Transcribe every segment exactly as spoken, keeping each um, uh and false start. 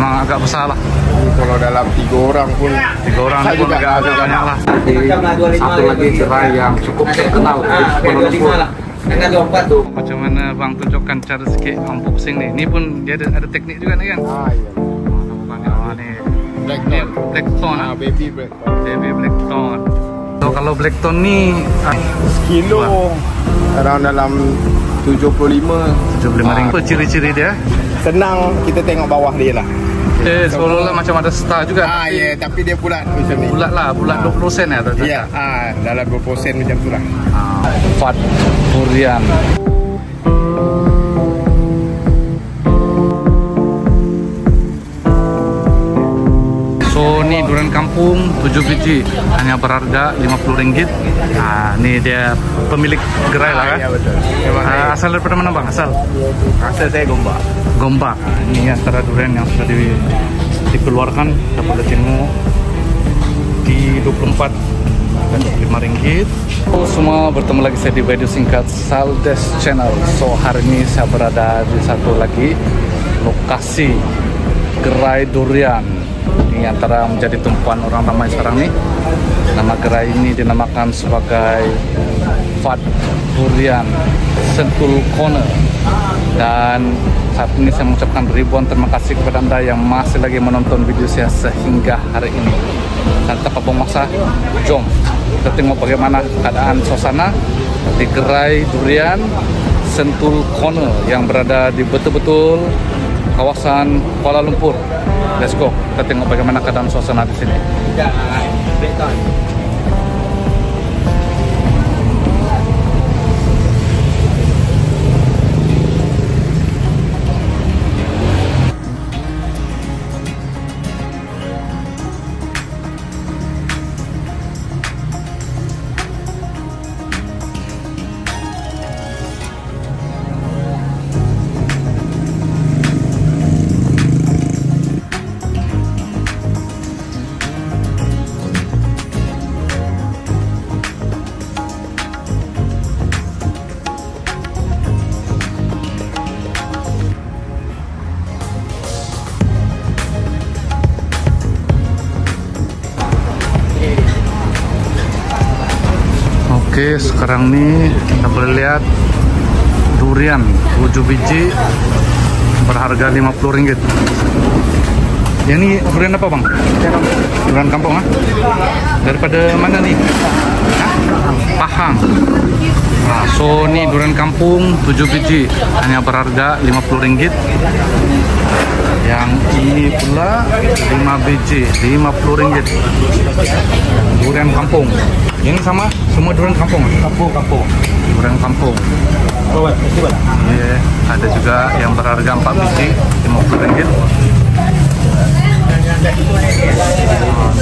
memang agak besar lah. Jadi kalau dalam tiga orang pun tiga orang pun agak agak banyak lah. Satu lagi cerai yang cukup terkenal di Kuala Lumpur. Macam mana bang tunjukkan cara sikit orang boxing ni? Ini pun dia ada ada teknik juga ni kan? Ah iya. Macam ni. Black Thorn. Black Thorn. Ah baby Black Thorn. Baby Black Thorn. So kalau Black Thorn ni sekilo around dalam tujuh puluh lima tujuh puluh lima ringgit. Apa ciri-ciri dia? Senang, kita tengok bawah dia lah. Eh, seolah-olah macam ada star juga. Ah, ya, yeah, tapi dia bulat macam ni. Bulat lah, bulat ah. dua puluh sen lah. Ya, yeah, ah, dalam dua puluh sen macam tu lah. ah. Fat Durian. So, ni durian kampung tujuh biji. Hanya berharga lima puluh ringgit. Nah, ni dia pemilik gerai ah, lah kan? Ya, betul. Ah, asal daripada mana bang? Asal? Asal saya Gombak. Gombak. Nah, ini antara durian yang sudah di, dikeluarkan. Kita boleh tengok di dua puluh empat dan lima ringgit. So, semua bertemu lagi saya di video singkat Saldez Channel. So, hari ini saya berada di satu lagi lokasi gerai durian. Ini antara menjadi tumpuan orang ramai sekarang ni. Nama gerai ini dinamakan sebagai Fat Durian Sentul Corner. Dan saat ini saya mengucapkan ribuan terima kasih kepada anda yang masih lagi menonton video saya sehingga hari ini. Dan tanpa buang masa, jom kita tengok bagaimana keadaan suasana di gerai durian Sentul Corner yang berada di betul-betul kawasan Kuala Lumpur. Let's go. Kita tengok bagaimana keadaan suasana di sini. Oke, sekarang nih kita boleh lihat durian tujuh biji berharga lima puluh ringgit. Ya, ini durian apa bang? Durian kampung ah? Daripada mana nih? Pahang. Nah, so ini durian kampung tujuh biji hanya berharga lima puluh ringgit. Yang ini pula lima biji lima puluh ringgit. Durian kampung. Ini sama semua durian kampung. Kampung kampung. Durian kampung. Iya, yeah, ada juga yang berharga empat biji lima puluh ringgit.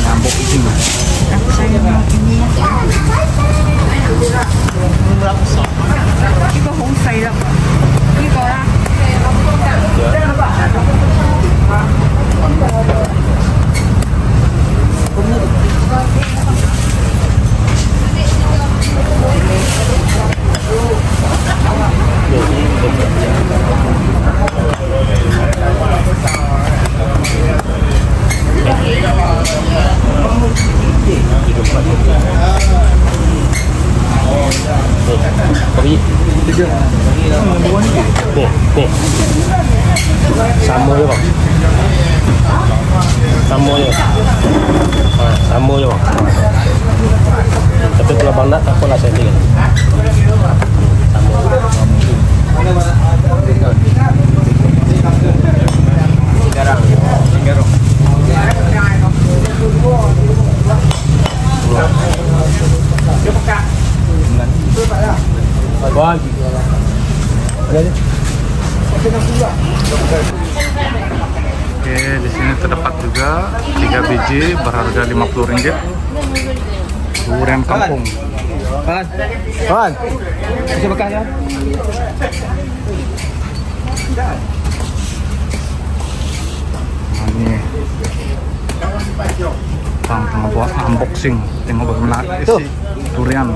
Kampung ini. Oke, di sini terdapat juga tiga biji berharga lima puluh ringgit. Durian kampung. Kawan. Kawan. Bisa bekas ya? Ini. Bang tengah buat unboxing, tengok bagaimana isi durian.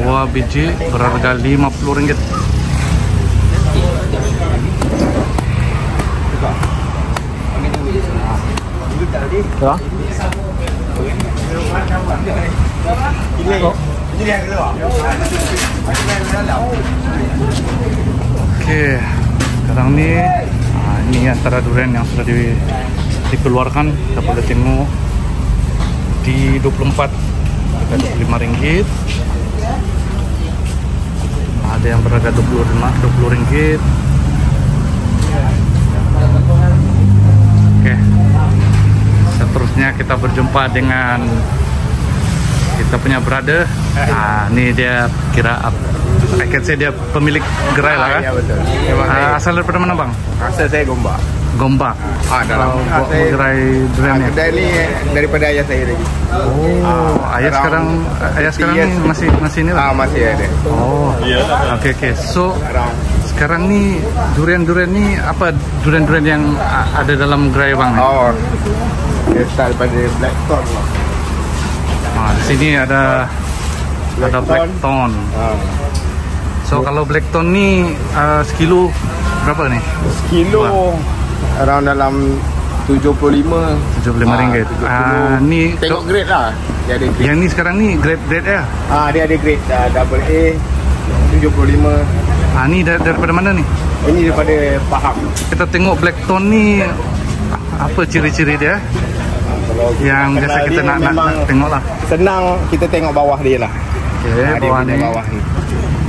Dua biji berharga lima puluh ringgit. Đó. Oke, sekarang ini nah, ini antara durian yang sudah di, dikeluarkan dapat ditimu di dua puluh empat harga lima ringgit. Nah, ada yang berharga dua puluh lima, dua puluh ringgit. Oke, seterusnya kita berjumpa dengan kita punya brother. Nah, ini dia kira paket saya, dia pemilik gerai lah kan? Iya betul. Uh, asal dari mana bang? Asal saya Gombak. Gombak. Ah, dalam uh, gerai duriannya. Kedai ini daripada ayah saya lagi. Oh, ah, ayah sekarang ayah sekarang ini masih masih ini lah. Ah, masih ada. Oh. Oke okay, oke. Okay. So sekarang nih durian-durian nih apa durian-durian yang ada dalam gerai bang? Oh. Dia start pada Black Thorn. Nah, di sini ada Black ada Black Thorn. Ah. So kalau Black Thorn nih uh, sekilo berapa nih? Sekilo Wah. Around dalam tujuh puluh lima ringgit. Ah, ni tengok grade lah. Dia ada grade. Yang ni sekarang ni grade grade ya? Ah, dia ada grade uh, double A tujuh puluh lima. Ah, ni dar daripada mana ni? Ini daripada Pahang. Kita tengok Black Thorn ni apa ciri-ciri dia? Kalau yang biasa kita nak nak tengoklah. Senang kita tengok bawah dia lah. Okey, ah, bawah ni. Bawah ni.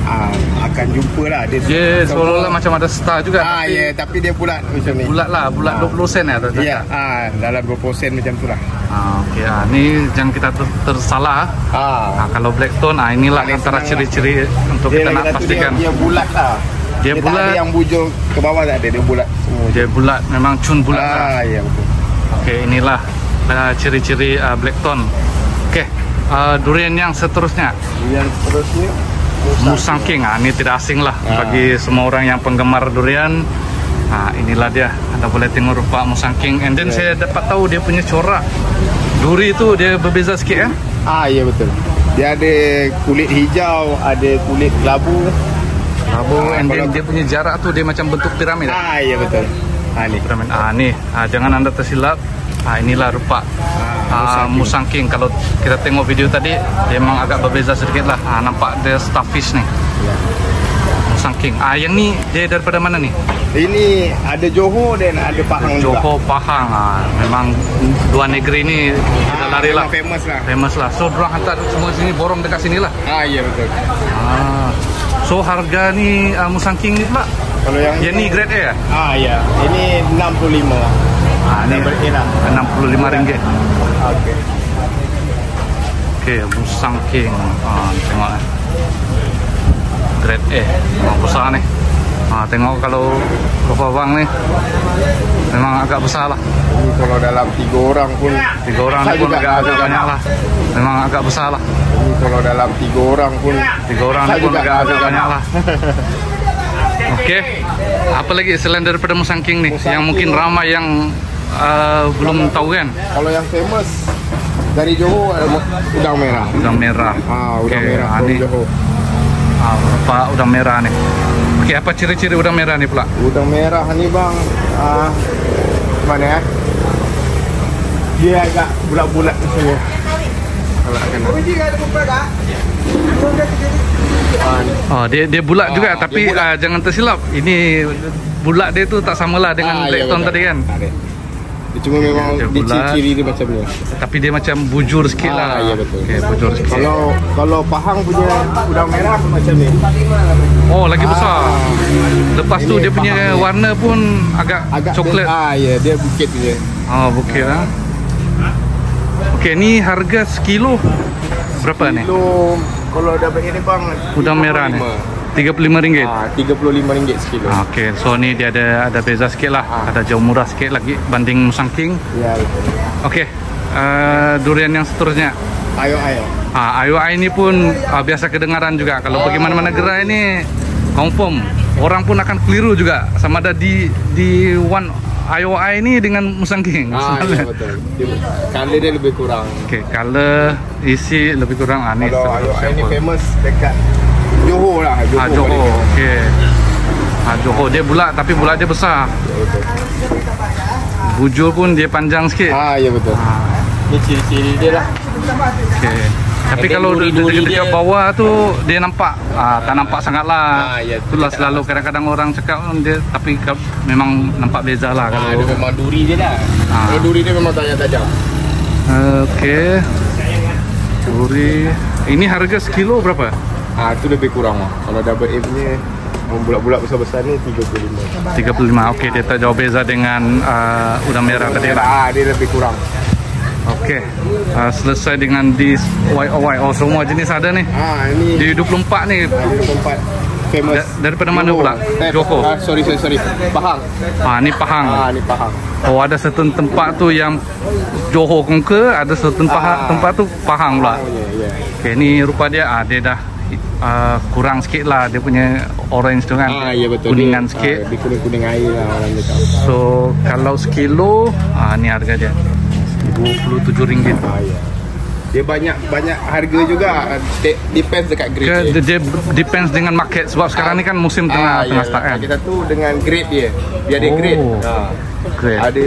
Ah, akan jumpa lah dia. Yeah, seolah-olah macam ada star juga. Ah, tapi, yeah, tapi dia bulat macam ni. Bulat lah, bulat ah. dua puluh sen ya. Ya, yeah, ah, dalam dua puluh sen macam tu lah. Ah, okey. Ah, ni jangan kita ter tersalah. Ah. ah. Kalau Black Thorn, ah inilah ah, antara ciri-ciri untuk dia kita nak pastikan. Dia, dia bulat lah. Dia, dia bulat. Ada yang bujur ke bawah tak ada, dia bulat semua. Dia bulat, memang cun bulat. Ah, lah. Ya betul. Okey, inilah ciri-ciri uh, uh, Black Thorn. Okey, uh, durian yang seterusnya. Durian seterusnya Musang King, nah, ini tidak asing lah ah. bagi semua orang yang penggemar durian. Nah, inilah dia, anda boleh tengok rupa Musang King. And then yeah. saya dapat tahu dia punya corak duri itu dia berbeza sikit kan? Ah, iya betul. Dia ada kulit hijau, ada kulit kelabu. Kelabu, ah, and then dia punya jarak tu dia macam bentuk piramid. Ah, iya betul. Ah, ini piramid. Ah, ni, ah, jangan anda tersilap. Ah, inilah rupa ah, Musang King. Kalau kita tengok video tadi dia memang agak berbeza sedikit lah. Ah, nampak dia starfish ni Musang King. Ah, yang ni dia daripada mana ni? Ini ada Johor dan ada Pahang juga. Johor, Pahang. Ah, memang dua negeri ni kita lari lah, famous lah. Famous lah. So dorang hantar semua sini, borong dekat sini lah. Ah, ya betul. Ah, so harga ni ah, Musang King ni pula. Kalau yang, yang ni grade A ya? Ah, ya. Ini enam puluh lima. Ah, ini enam puluh lima ringgit. Okey. Okey, Musang King. Ah, tengok eh. Grade A. Memang besar ni. Ah, tengok kalau berapa bang ni. Memang agak besar lah. Ini kalau dalam tiga orang pun tiga orang pun agak agak banyak lah. Memang agak besar lah. Ini kalau dalam tiga orang pun tiga orang pun agak agak banyak lah. Okey. Apa lagi selain daripada Musang King ni yang mungkin ramai yang uh, belum tahu kan? Kalau yang famous dari Johor Udang Merah. Udang Merah. Ah, Udang okay. Merah ah, dari Johor. Ah, apa Udang Merah ni? Okey, apa ciri-ciri Udang Merah ni pula? Udang Merah ni bang ah mana eh? Dia agak bulat-bulat semua. Kalau akan. Oh, dia dia bulat ah, juga tapi bulat. Ah, jangan tersilap. Ini bulat dia tu tak samalah dengan ah, Black Thorn tadi kan. Tak ada. Dia cuma memang dia di ciri-ciri dia macam ni. Tapi dia macam bujur sikit ah, lah. Ya betul. Okey, bujur sikit. Kalau kalau Pahang punya Udang Merah macam ni. Oh, lagi besar. Ah, Lepas tu dia punya dia. warna pun agak, agak coklat. Dia, ah ya, dia bukit dia. Oh, bukit ah. ah. Okey, ni harga sekilo berapa ni? Sekilo kalau dah bagi ni bang Udang Merah ni tiga puluh lima ringgit. Ah, tiga puluh lima ringgit sekilo. Ah, okey, so ni dia ada ada beza sikit lah. Ah. Ada jauh murah sikit lagi banding Musang King. Ya betul. Okey, uh, durian yang seterusnya Ayo-ayo. Ah, Ayo-ayo ni pun uh, biasa kedengaran juga. Kalau pergi mana-mana gerai ni confirm orang pun akan keliru juga sama ada di di one I O I ni dengan Musang King. Ah, ya, betul. Color dia lebih kurang. Okey, color isi lebih kurang anis. Kalau I O I ni famous dekat Johor lah, Johor. Ah, Johor. Okey. Ah, Johor dia bulat tapi bulat dia besar. Ya, betul. bujur pun dia panjang sikit. Ah, ya betul. Ini ciri-ciri dia lah. Okay. Tapi Akan kalau dekat bawah tu dia nampak, ah, tak nampak sangatlah. Ah, ya, itulah selalu kadang-kadang orang cakap dia, tapi memang nampak beza lah. Ah, kalau dia memang duri dia dah. Ah. Kalau duri dia memang tajam-tajam. Okey. Duri. Ini harga sekilo berapa? Ah, itu lebih kurang lah. Kalau double M ni bulat-bulat besar-besar ni tiga puluh lima. tiga puluh lima. Okey, dia tak jauh beza dengan uh, udang merah tadi lah. Ah, dia lebih kurang. Okey, uh, selesai dengan di I O I. Oh, semua jenis ada ni. Ah, ini di dua puluh empat ni. dua puluh empat famous. Da daripada mana pula? Johor. Ah, sorry sorry sorry. Pahang. Ah, ni Pahang. Ah, ni Pahang. Oh, ada satu tempat tu yang Johor Kongke, ada satu tempat ah. tempat tu Pahang pula. Oh, ya, ya. Okey, ni rupa dia ah dia dah uh, kurang sikit lah, dia punya orange tu kan. Ah, ya, betul. Kuningan dia, sikit. Ah, kuning-kuning air lah orang dekat. So, kalau sekilo, ah ni harga dia. dua puluh tujuh ringgit. Ah, ya. Dia banyak-banyak harga juga. De depends dekat grade dia. Dia depends dengan market. Sebab sekarang ah, ni kan musim tengah ah, tengah start kan. Kita tu dengan grade dia. Dia ada oh, grade. Ah. grade. Ada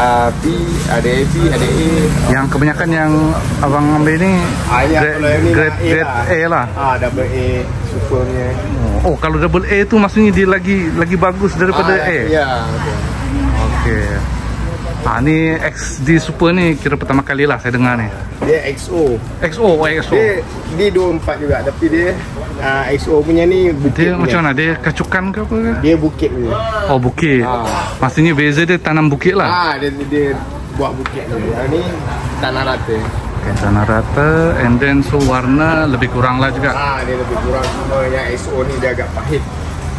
uh, B, ada A B, ada A. Yang kebanyakan yang abang ambil ni ah, ya, grade, ini grade, grade, grade A lah. A lah. Ah, double A supernya. Oh, oh, kalau double A tu maksudnya dia lagi lagi bagus daripada ah, A. Ya. Okey. Okay. Ah, ni X D Super ni kira pertama kali lah saya dengar ni. Dia X O. X O, oh X O. Dia di dua puluh empat juga tapi dia uh, X O punya ni bukit. Dia punya. Macam mana? Dia kacukan ke apa ke? Dia bukit punya. Oh, bukit. Ah. Maksudnya beza dia tanam bukit lah. Ah, dia dia buat bukit tu. Yang ni tanah rata. Okay, tanah rata and then so warna lebih kurang lah juga. Ah, dia lebih kurang, cuma yang X O ni dia agak pahit.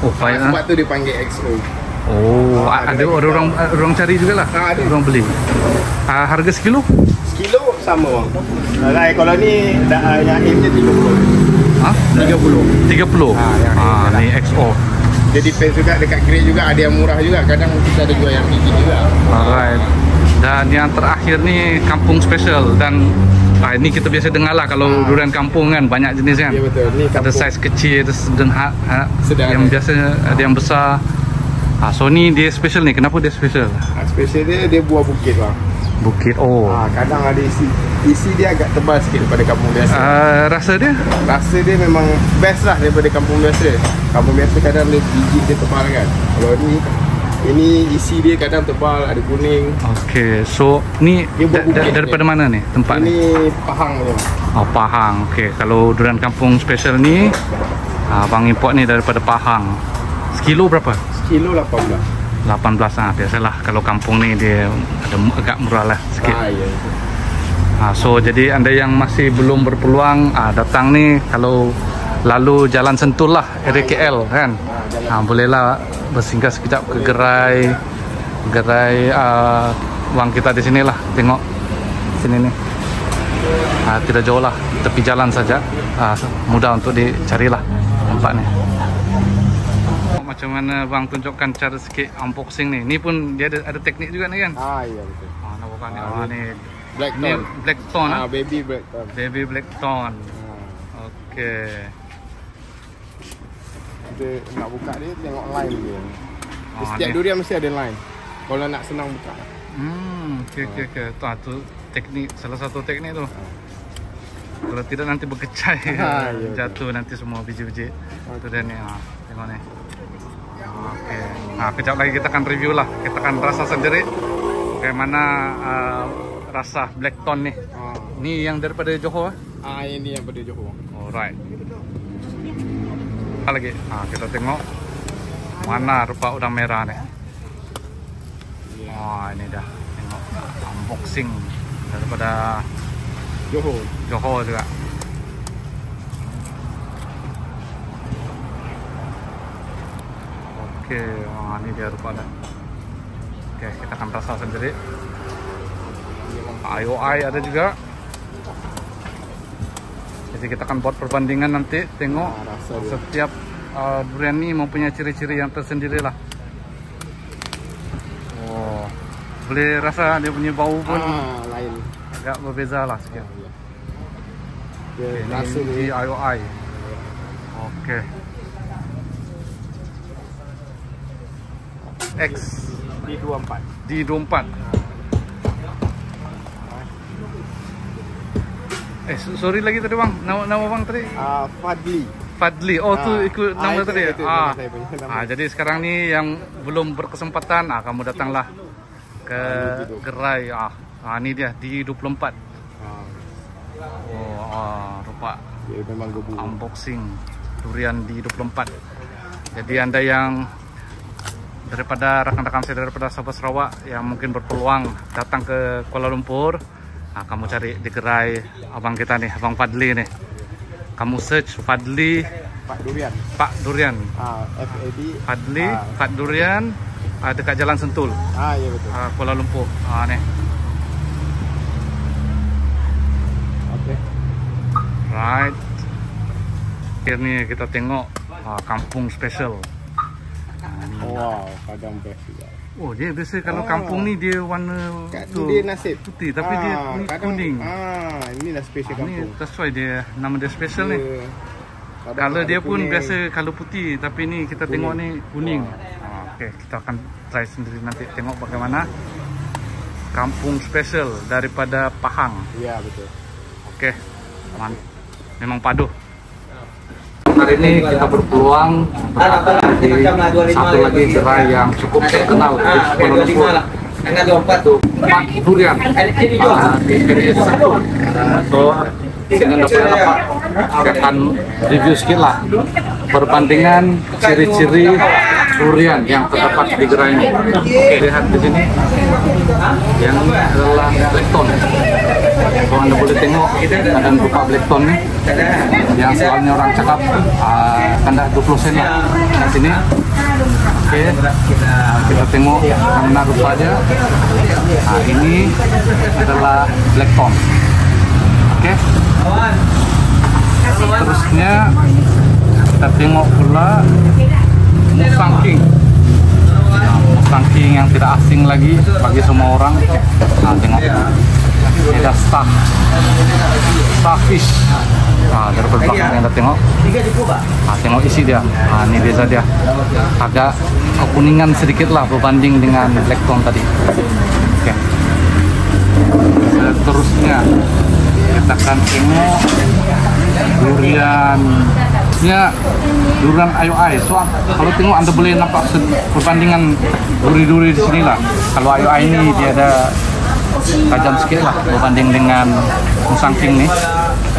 Oh, pahit. Sebab lah tu dia panggil X O. Oh, ah, ada, ada orang kita. orang cari jugalah. Ah, ada orang beli. Ah, harga sekilo? Sekilo sama bang. Alai, kalau ni dah, yang aimnya tiga puluh. Ha? tiga puluh. tiga puluh. Ah, yang ah ni X O. Dia depend juga dekat grade juga, ada yang murah juga, kadang kita ada jual yang tinggi juga. Alright. Dan yang terakhir ni kampung special dan ah, ini kita biasa dengar lah kalau ah. durian kampung kan, banyak jenis kan. Ya, betul. Ni ada saiz kecil, ada sederhana, yang biasa ah. ada yang besar. Ah, so ni dia special ni. Kenapa dia special? Ah, special dia, dia buah bukit bang. Bukit, oh. Ah, kadang ada isi. Isi dia agak tebal sikit daripada kampung biasa. Uh, rasa dia? Rasa dia memang best lah daripada kampung biasa. Kampung biasa kadang dia gigit dia tebal kan. Kalau ni, ini isi dia kadang tebal, ada kuning. Okay, so ni da da daripada dia. Mana ni tempat ini ni? Ini Pahang tu. Oh, Pahang. Okay, kalau durian kampung special ni, abang import ni daripada Pahang. Sekilo berapa? Sekilo lapan belas. lapan belas ah, biasalah kalau kampung ni dia ada agak murah lah sikit. Ah, ya. Ah, so jadi anda yang masih belum berpeluang ah, datang ni kalau lalu Jalan Sentul lah, area ah, K L ya. Kan. Ah, ah, bolehlah bersinggah sekejap boleh. ke gerai gerai ah, wang kita di sinilah, tengok sini ni. Ah, tidak jauh lah, tepi jalan saja. Ah, mudah untuk dicarilah tempat ni. Macam mana bang tunjukkan cara sikit unboxing ni? Ni pun dia ada, ada teknik juga ni kan? Ah, ya betul. Ah, nak buka ni. Ah, ni Black Thorn. Black Thorn. Ah, baby Black Thorn. Baby Black Thorn. Ah. Okey. Kita nak buka dia, tengok line dia. Ah, setiap durian mesti ada line. Kalau nak senang buka. Hmm, okey okey okey. Tu satu teknik, salah satu teknik tu. Ah. Kalau tidak nanti berkecai. Ah, ya, jatuh betul. Nanti semua biji-biji. Okay. Tu dia ni. Ah, tengok ni. Okay. Nah, kejap lagi kita akan review lah. Kita akan rasa sendiri bagaimana uh, rasa Black Thorn ni. Ah. Ini yang daripada Johor? Ah, ini yang daripada Johor. Alright. Apa lagi? Nah, kita tengok mana rupa udang merah ni. Wah, ini dah. Tengok unboxing daripada Johor. Johor juga. Okey, wah ni dia rupa dia. Okey, kita akan rasa sendiri. I O I ada juga. Jadi kita akan buat perbandingan nanti, tengok nah, setiap uh, durian ni mempunyai ciri-ciri yang tersendiri lah. Oh, boleh rasa dia punya bau pun ah, lain. Agak berbeza lah sikit. Okey, ini I O I. Okey. X D dua puluh empat. D dua puluh empat. Eh, sorry lagi tadi bang, nama nama bang tadi? Uh, Fadli. Fadli, oh nah, tuh ikut nama ah, tadi ya? Ah. ah, jadi sekarang nih yang belum berkesempatan, ah kamu datanglah ke gerai. Ah, ah ini dia D dua puluh empat. Ah. Oh, ah, rupa ya, memang unboxing durian D dua puluh empat. Jadi anda yang daripada rekan-rekan saya, daripada sahabat Sarawak yang mungkin berpeluang datang ke Kuala Lumpur, nah, kamu cari di gerai abang kita nih, abang Fadli nih. Kamu search Fadli, Pak Durian, Pak Durian, ah, F A D, Fadli, ah. Fat Durian, ah, dekat Jalan Sentul, ah, iya betul. Ah, Kuala Lumpur, ah, nih. Oke, okay. Right. Akhirnya kita tengok ah, kampung spesial. Wow, kadang best juga. Oh, dia biasa kalau ah. kampung ni dia warna tu, dia nasib putih tapi ah, dia kuning. Ah, inilah special ah, kampung. Ini that's why dia nama dia special yeah. ni. Color dia pun kuning. Biasa kalau putih tapi ni kita kuning. Tengok ni kuning. Wow. Ah, okey, kita akan try sendiri nanti tengok bagaimana kampung special daripada Pahang. Ya, yeah, betul. Okey. Teman. Memang paduh. Hari ini kita berpeluang berada di satu lagi gerai yang cukup terkenal di Kuala Lumpur, Pak Durian, di X O Super. So, kita dapat akan review sedikit lah perbandingan ciri-ciri durian yang terdapat di gerai ini. Lihat di sini, yang adalah Black Thorn. Kalau anda boleh tengok ada berupa Black Thorn ni yang soalnya orang cakap uh, tanda dua puluh sen lah di sini. Okey, uh, kita tengok mana rupanya. Uh, ini adalah Black Thorn. Okey, terusnya kita tengok pula Musang King. Nah, Musang King yang tidak asing lagi bagi semua orang. Nah, tengok ini ada staff, starfish. Nah, dari belakang yang kita tengok. Nah, tengok isi dia. Nah, ini biasa dia agak kekuningan sedikit lah berbanding dengan Black Thorn tadi. Oke. Seterusnya kita akan tengok durian. Ya, durian I O I. So, kalau tengok anda boleh nampak perbandingan duri-duri di sini lah. Kalau I O I ini dia ada tajam sikit lah berbanding dengan Musang King ni.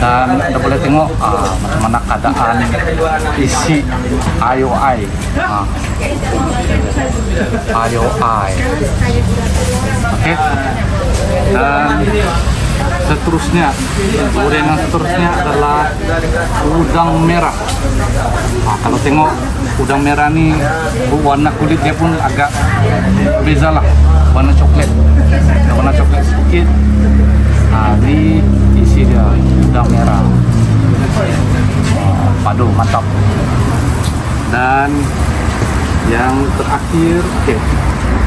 Dan anda boleh tengok uh, macam mana keadaan isi I O I. Uh, I O I. Okey. Dan seterusnya, kemudian yang seterusnya adalah udang merah. Nah, kalau tengok udang merah ni warna kulit dia pun agak beza lah, warna coklat, warna coklat sedikit. Nah, ini isi dia udang merah, nah, padu mantap. Dan yang terakhir, okay,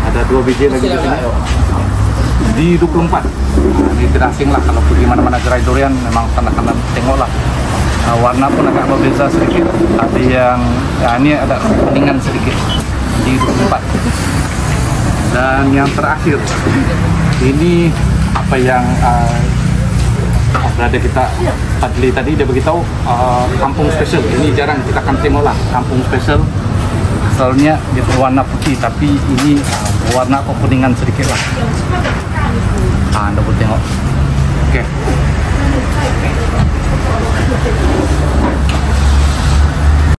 ada dua biji lagi di sini. D dua puluh empat. Nah, ini tidak asing lah kalau pergi mana-mana gerai durian, memang tanda-tanda tengok lah. Nah, warna pun agak berbeza sedikit, tapi yang ya, ini ada kuningan sedikit. D dua puluh empat. Dan yang terakhir ini apa yang uh, berada kita Fadli tadi dia beritahu uh, kampung special. Ini jarang kita akan tengok lah kampung special. Selalunya dia berwarna putih, tapi ini warna kekuningan sedikit lah. Ah, anda boleh tengok. Okey.